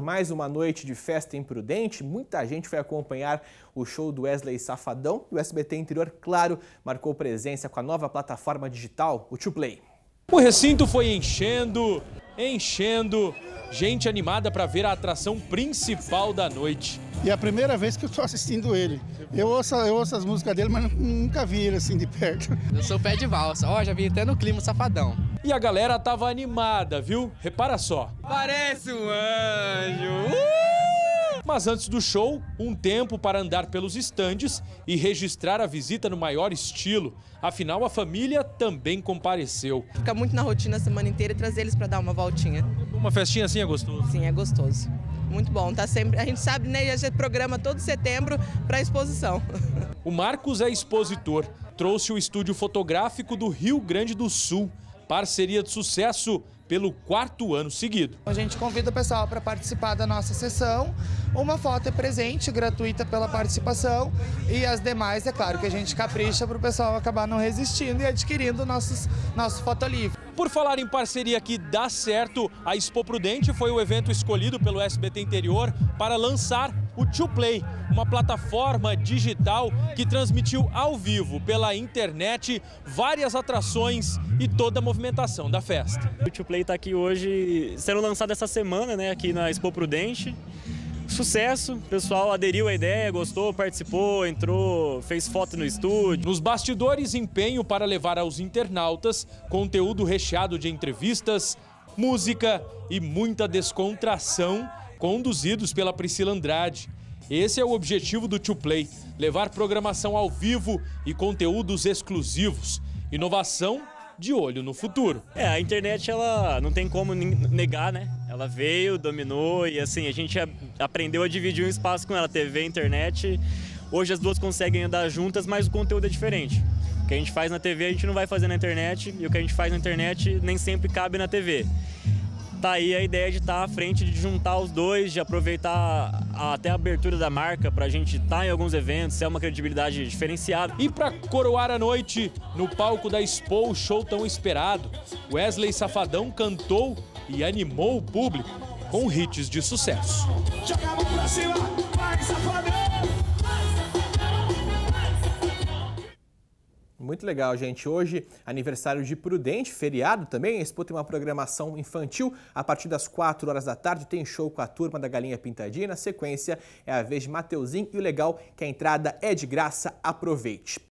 Mais uma noite de festa em Prudente, muita gente foi acompanhar o show do Wesley Safadão e o SBT Interior, claro, marcou presença com a nova plataforma digital, o 2Play. O recinto foi enchendo, gente animada para ver a atração principal da noite. E é a primeira vez que eu estou assistindo ele. Eu ouço as músicas dele, mas nunca vi ele assim de perto. Eu sou pé de valsa, já vi até no clima Safadão. E a galera tava animada, viu? Repara só. Parece um anjo! Mas antes do show, um tempo para andar pelos estandes e registrar a visita no maior estilo. Afinal, a família também compareceu. Fica muito na rotina a semana inteira e trazer eles para dar uma voltinha. Uma festinha assim é gostoso? Sim, é gostoso. Muito bom, tá sempre, a gente sabe, né, a gente programa todo setembro para exposição. O Marcos é expositor, trouxe o estúdio fotográfico do Rio Grande do Sul. Parceria de sucesso pelo 4º ano seguido. A gente convida o pessoal para participar da nossa sessão. Uma foto é presente, gratuita pela participação. E as demais, é claro, que a gente capricha para o pessoal acabar não resistindo e adquirindo nosso fotolivro. Por falar em parceria que dá certo, a Expo Prudente foi o evento escolhido pelo SBT Interior para lançar o 2Play, uma plataforma digital que transmitiu ao vivo pela internet várias atrações e toda a movimentação da festa. O 2Play está aqui hoje, sendo lançado essa semana, né, aqui na Expo Prudente. Sucesso, o pessoal aderiu à ideia, gostou, participou, entrou, fez foto no estúdio. Nos bastidores, empenho para levar aos internautas conteúdo recheado de entrevistas, música e muita descontração, conduzidos pela Priscila Andrade. Esse é o objetivo do 2Play, levar programação ao vivo e conteúdos exclusivos. Inovação de olho no futuro. A internet, ela não tem como negar, né? Ela veio, dominou e assim, a gente aprendeu a dividir um espaço com ela, TV e internet. Hoje as duas conseguem andar juntas, mas o conteúdo é diferente. O que a gente faz na TV, a gente não vai fazer na internet, e o que a gente faz na internet nem sempre cabe na TV. Tá aí a ideia de estar à frente, de juntar os dois, de aproveitar até a abertura da marca para a gente estar em alguns eventos, é uma credibilidade diferenciada. E para coroar a noite, no palco da Expo, o show tão esperado, Wesley Safadão cantou e animou o público com hits de sucesso. Joga a mão pra cima, vai Safadão! Muito legal, gente. Hoje, aniversário de Prudente, feriado também. A Expo tem uma programação infantil. A partir das 4 horas da tarde tem show com a turma da Galinha Pintadinha. Na sequência, é a vez de Mateuzinho. E o legal é que a entrada é de graça. Aproveite.